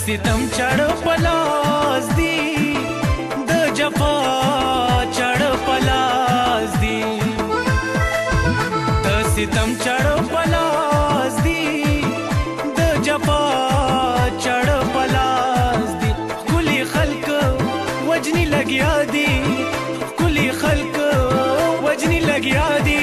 सितम चढ़ पलास दी द जफा चढ़ पलास दी द सितम चढ़ पलास दी द जफा चढ़ पलास दी कुली खल्क वजनी लगिया दी कुली खल्क वजनी लगिया दी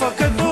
فقط